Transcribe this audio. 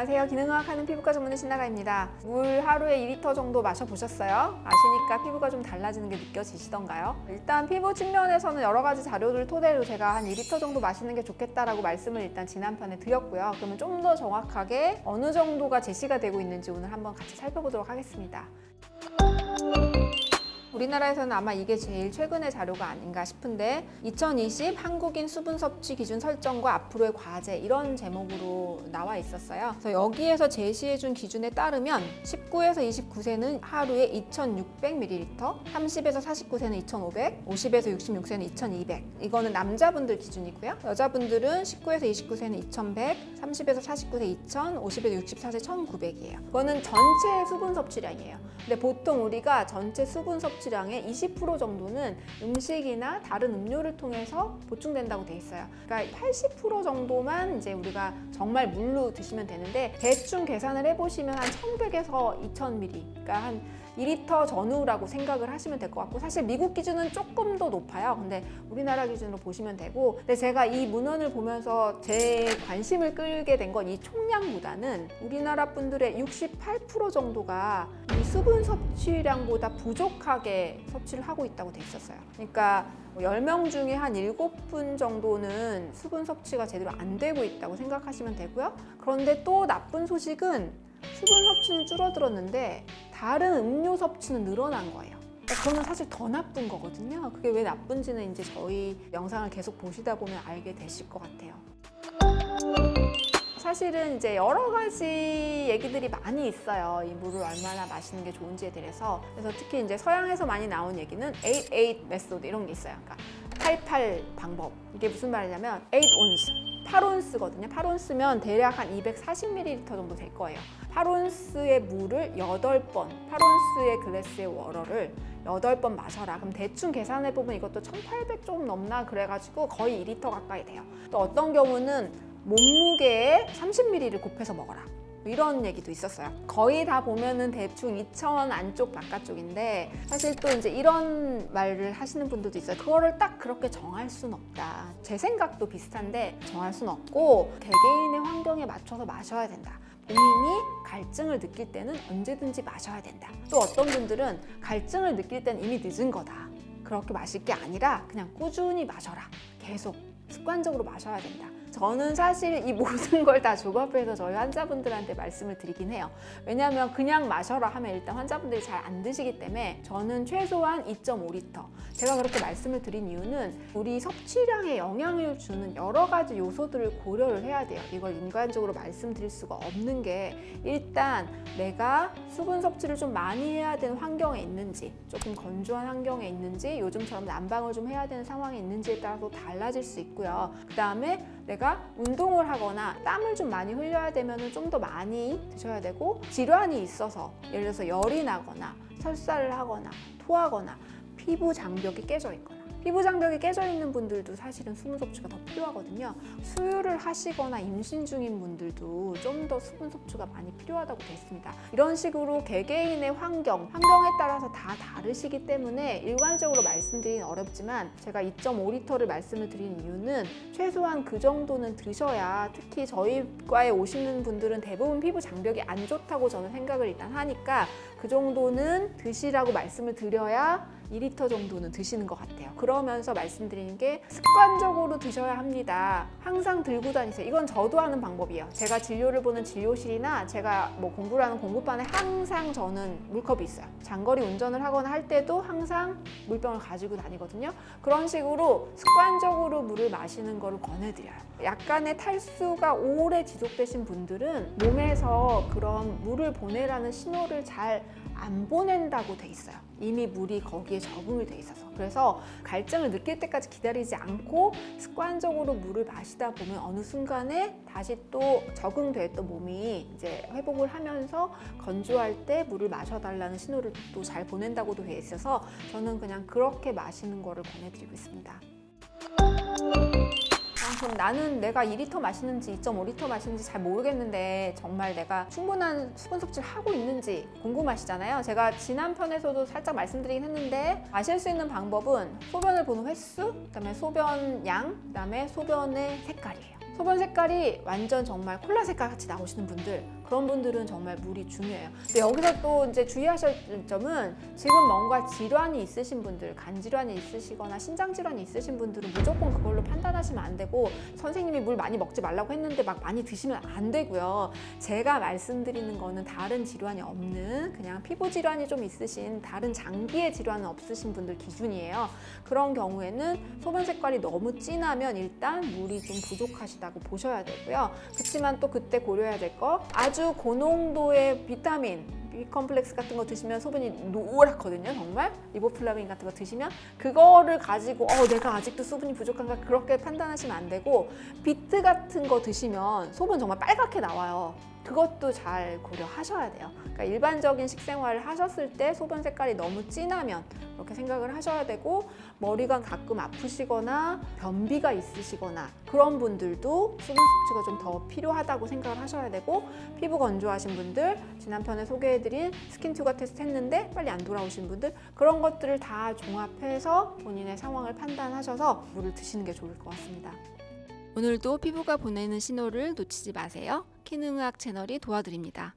안녕하세요. 기능화학하는 피부과 전문의 신나가입니다. 물 하루에 2리터 정도 마셔보셨어요? 마시니까 피부가 좀 달라지는 게 느껴지시던가요? 일단 피부 측면에서는 여러 가지 자료를 토대로 제가 한 2리터 정도 마시는 게 좋겠다라고 말씀을 일단 지난편에 드렸고요. 그러면 좀 더 정확하게 어느 정도가 제시가 되고 있는지 오늘 한번 같이 살펴보도록 하겠습니다. 우리나라에서는 아마 이게 제일 최근의 자료가 아닌가 싶은데 2020 한국인 수분 섭취 기준 설정과 앞으로의 과제 이런 제목으로 나와 있었어요. 그래서 여기에서 제시해준 기준에 따르면 19에서 29세는 하루에 2600ml, 30에서 49세는 2500, 50에서 66세는 2200. 이거는 남자분들 기준이고요. 여자분들은 19에서 29세는 2100, 30에서 49세 2000, 50에서 64세 1900이에요. 이거는 전체 수분 섭취량이에요. 근데 보통 우리가 전체 수분 섭취량의 20% 정도는 음식이나 다른 음료를 통해서 보충된다고 돼 있어요. 그러니까 80% 정도만 이제 우리가 정말 물로 드시면 되는데 대충 계산을 해보시면 한 1100에서 2000ml, 그러니까 한 2리터 전후라고 생각을 하시면 될 것 같고, 사실 미국 기준은 조금 더 높아요. 근데 우리나라 기준으로 보시면 되고, 근데 제가 이 문헌을 보면서 제 관심을 끌게 된 건 이 총량보다는 우리나라 분들의 68% 정도가 이 수분 섭취량보다 부족하게 섭취를 하고 있다고 돼 있었어요. 그러니까 10명 중에 한 7분 정도는 수분 섭취가 제대로 안 되고 있다고 생각하시면 되고요. 그런데 또 나쁜 소식은 수분 섭취는 줄어들었는데 다른 음료 섭취는 늘어난 거예요. 그거는 사실 더 나쁜 거거든요. 그게 왜 나쁜지는 이제 저희 영상을 계속 보시다 보면 알게 되실 것 같아요. 사실은 이제 여러 가지 얘기들이 많이 있어요. 이 물을 얼마나 마시는 게 좋은지에 대해서. 그래서 특히 이제 서양에서 많이 나온 얘기는 8-8 메소드 이런 게 있어요. 그러니까 8-8 방법. 이게 무슨 말이냐면 8온스. 8온스거든요. 8온스면 대략 한 240ml 정도 될 거예요. 8온스의 물을 8번, 8온스의 글래스의 워터를 8번 마셔라. 그럼 대충 계산해보면 이것도 1800 좀 넘나 그래가지고 거의 2리터 가까이 돼요. 또 어떤 경우는 몸무게에 30ml를 곱해서 먹어라. 이런 얘기도 있었어요. 거의 다 보면은 대충 2000 안쪽 바깥쪽인데, 사실 또 이제 이런 말을 하시는 분들도 있어요. 그거를 딱 그렇게 정할 순 없다. 제 생각도 비슷한데 정할 순 없고 개개인의 환경에 맞춰서 마셔야 된다. 본인이 갈증을 느낄 때는 언제든지 마셔야 된다. 또 어떤 분들은 갈증을 느낄 땐 이미 늦은 거다. 그렇게 마실 게 아니라 그냥 꾸준히 마셔라. 계속 습관적으로 마셔야 된다. 저는 사실 이 모든 걸 다 조합해서 저희 환자분들한테 말씀을 드리긴 해요. 왜냐하면 그냥 마셔라 하면 일단 환자분들이 잘 안 드시기 때문에 저는 최소한 2.5리터. 제가 그렇게 말씀을 드린 이유는 우리 섭취량에 영향을 주는 여러 가지 요소들을 고려를 해야 돼요. 이걸 인간적으로 말씀드릴 수가 없는 게, 일단 내가 수분 섭취를 좀 많이 해야 되는 환경에 있는지, 조금 건조한 환경에 있는지, 요즘처럼 난방을 좀 해야 되는 상황에 있는지에 따라서 달라질 수 있고요. 그 다음에 내가 운동을 하거나 땀을 좀 많이 흘려야 되면 좀 더 많이 드셔야 되고, 질환이 있어서 예를 들어서 열이 나거나 설사를 하거나 토하거나 피부 장벽이 깨져 있거나, 피부 장벽이 깨져 있는 분들도 사실은 수분 섭취가 더 필요하거든요. 수유를 하시거나 임신 중인 분들도 좀 더 수분 섭취가 많이 필요하다고 돼 있습니다. 이런 식으로 개개인의 환경에 따라서 다 다르시기 때문에 일관적으로 말씀드리긴 어렵지만, 제가 2.5리터를 말씀을 드린 이유는 최소한 그 정도는 드셔야, 특히 저희과에 오시는 분들은 대부분 피부 장벽이 안 좋다고 저는 생각을 일단 하니까 그 정도는 드시라고 말씀을 드려야 2리터 정도는 드시는 것 같아요. 그러면서 말씀드리는 게 습관적으로 드셔야 합니다. 항상 들고 다니세요. 이건 저도 하는 방법이에요. 제가 진료를 보는 진료실이나 제가 뭐 공부를 하는 공부반에 항상 저는 물컵이 있어요. 장거리 운전을 하거나 할 때도 항상 물병을 가지고 다니거든요. 그런 식으로 습관적으로 물을 마시는 거를 권해드려요. 약간의 탈수가 오래 지속되신 분들은 몸에서 그런 물을 보내라는 신호를 잘 안 보낸다고 돼 있어요. 이미 물이 거기에 적응이 돼 있어서. 그래서 갈증을 느낄 때까지 기다리지 않고 습관적으로 물을 마시다 보면 어느 순간에 다시 또 적응됐던 몸이 이제 회복을 하면서 건조할 때 물을 마셔달라는 신호를 또 잘 보낸다고도 돼 있어서 저는 그냥 그렇게 마시는 거를 권해드리고 있습니다. 그럼 나는 내가 2리터 마시는지 2.5리터 마시는지 잘 모르겠는데 정말 내가 충분한 수분 섭취를 하고 있는지 궁금하시잖아요. 제가 지난 편에서도 살짝 말씀드리긴 했는데, 마실 수 있는 방법은 소변을 보는 횟수, 그다음에 소변 양, 그다음에 소변의 색깔이에요. 소변 색깔이 완전 정말 콜라 색깔 같이 나오시는 분들, 그런 분들은 정말 물이 중요해요. 근데 여기서 또 이제 주의하실 점은, 지금 뭔가 질환이 있으신 분들, 간질환이 있으시거나 신장질환이 있으신 분들은 무조건 그걸로 판단하시면 안 되고, 선생님이 물 많이 먹지 말라고 했는데 막 많이 드시면 안 되고요. 제가 말씀드리는 거는 다른 질환이 없는, 그냥 피부 질환이 좀 있으신, 다른 장기의 질환은 없으신 분들 기준이에요. 그런 경우에는 소변 색깔이 너무 진하면 일단 물이 좀 부족하시다고 보셔야 되고요. 그렇지만 또 그때 고려해야 될 거, 아주 고농도의 비타민, 비컴플렉스 같은 거 드시면 소변이 노랗거든요. 정말 리보플라빈 같은 거 드시면 그거를 가지고 내가 아직도 수분이 부족한가, 그렇게 판단하시면 안 되고, 비트 같은 거 드시면 소변 정말 빨갛게 나와요. 그것도 잘 고려하셔야 돼요. 그러니까 일반적인 식생활을 하셨을 때 소변 색깔이 너무 진하면 그렇게 생각을 하셔야 되고, 머리가 가끔 아프시거나 변비가 있으시거나 그런 분들도 수분 섭취가 좀 더 필요하다고 생각을 하셔야 되고, 피부 건조하신 분들, 지난편에 소개해드린 스킨 투과 테스트 했는데 빨리 안 돌아오신 분들, 그런 것들을 다 종합해서 본인의 상황을 판단하셔서 물을 드시는 게 좋을 것 같습니다. 오늘도 피부가 보내는 신호를 놓치지 마세요. 키능의학 채널이 도와드립니다.